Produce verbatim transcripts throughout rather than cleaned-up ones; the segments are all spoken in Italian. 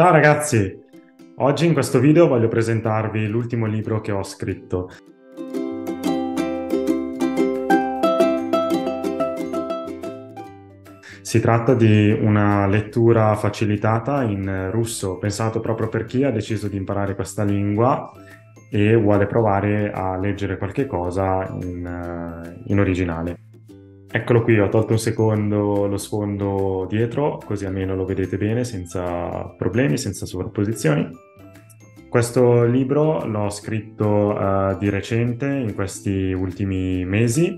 Ciao ragazzi! Oggi in questo video voglio presentarvi l'ultimo libro che ho scritto. Si tratta di una lettura facilitata in russo, pensato proprio per chi ha deciso di imparare questa lingua e vuole provare a leggere qualche cosa in, in originale. Eccolo qui, ho tolto un secondo lo sfondo dietro, così almeno lo vedete bene, senza problemi, senza sovrapposizioni. Questo libro l'ho scritto uh, di recente, in questi ultimi mesi,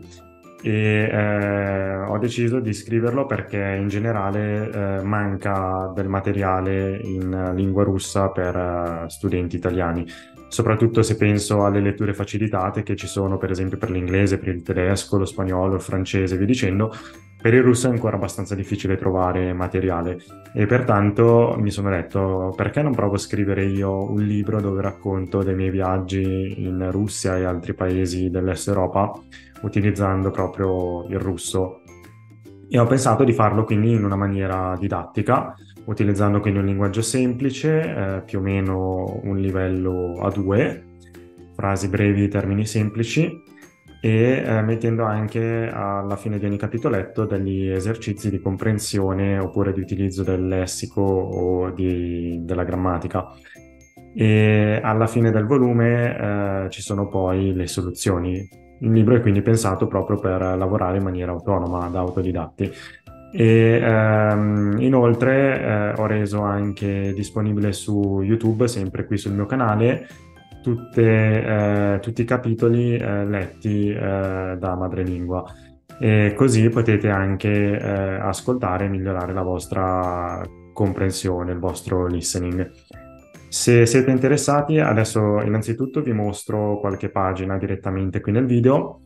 e eh, ho deciso di scriverlo perché in generale eh, manca del materiale in lingua russa per uh, studenti italiani. Soprattutto se penso alle letture facilitate che ci sono per esempio per l'inglese, per il tedesco, lo spagnolo, il francese e via dicendo, per il russo è ancora abbastanza difficile trovare materiale e pertanto mi sono detto perché non provo a scrivere io un libro dove racconto dei miei viaggi in Russia e altri paesi dell'est Europa utilizzando proprio il russo. E ho pensato di farlo quindi in una maniera didattica, utilizzando quindi un linguaggio semplice, eh, più o meno un livello A due, frasi brevi, termini semplici, e eh, mettendo anche alla fine di ogni capitoletto degli esercizi di comprensione oppure di utilizzo del lessico o di, della grammatica. E alla fine del volume eh, ci sono poi le soluzioni. Il libro è quindi pensato proprio per lavorare in maniera autonoma, da autodidatti. E ehm, inoltre eh, ho reso anche disponibile su YouTube, sempre qui sul mio canale, tutte, eh, tutti i capitoli eh, letti eh, da madrelingua. E così potete anche eh, ascoltare e migliorare la vostra comprensione, il vostro listening. Se siete interessati, adesso innanzitutto vi mostro qualche pagina direttamente qui nel video,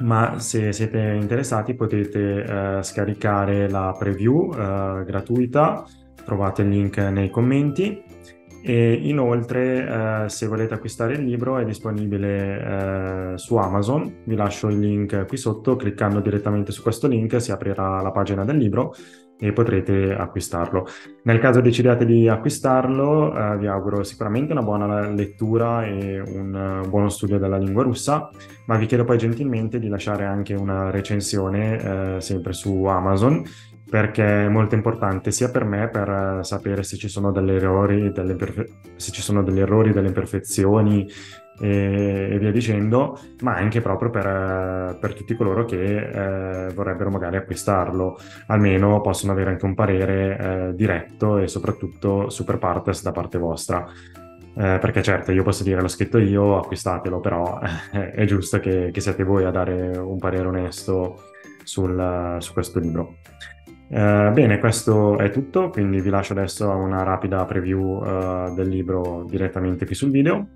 ma se siete interessati potete eh, scaricare la preview eh, gratuita, trovate il link nei commenti, e inoltre eh, se volete acquistare il libro è disponibile eh, su Amazon, vi lascio il link qui sotto, cliccando direttamente su questo link si aprirà la pagina del libro e potrete acquistarlo. Nel caso decidiate di acquistarlo eh, vi auguro sicuramente una buona lettura e un uh, buono studio della lingua russa, ma vi chiedo poi gentilmente di lasciare anche una recensione eh, sempre su Amazon, perché è molto importante sia per me per sapere se ci sono degli errori, delle, se ci sono degli errori, delle imperfezioni e, e via dicendo, ma anche proprio per, per tutti coloro che eh, vorrebbero magari acquistarlo, almeno possono avere anche un parere eh, diretto e soprattutto super partes da parte vostra. Eh, perché certo io posso dire l'ho scritto io, acquistatelo, però è giusto che, che siate voi a dare un parere onesto sul, su questo libro. Eh, bene, questo è tutto, quindi vi lascio adesso a una rapida preview eh, del libro direttamente qui sul video.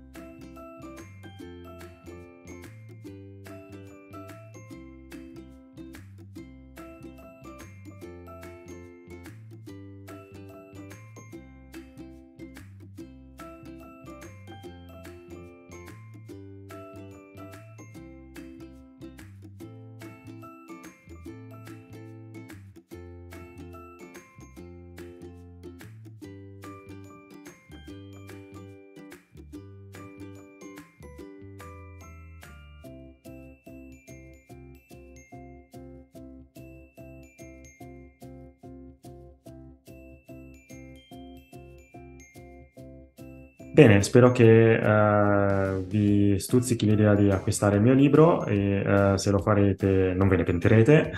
Bene, spero che uh, vi stuzzichi l'idea di acquistare il mio libro e uh, se lo farete non ve ne pentirete,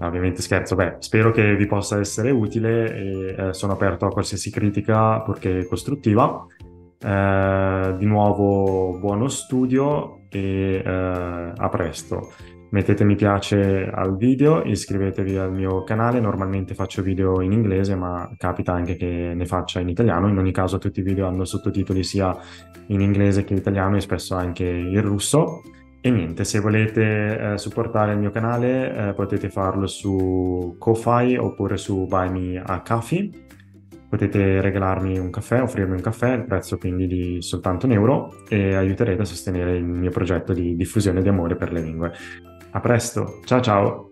ovviamente scherzo, beh, spero che vi possa essere utile e uh, sono aperto a qualsiasi critica purché costruttiva. Uh, di nuovo buono studio e uh, a presto. Mettete mi piace al video, iscrivetevi al mio canale, normalmente faccio video in inglese ma capita anche che ne faccia in italiano, in ogni caso tutti i video hanno sottotitoli sia in inglese che in italiano e spesso anche in russo. E niente, se volete eh, supportare il mio canale eh, potete farlo su ko-fi oppure su Buy Me a Coffee. Potete regalarmi un caffè, offrirmi un caffè, il prezzo quindi di soltanto un euro, e aiuterete a sostenere il mio progetto di diffusione di amore per le lingue. A presto, ciao ciao!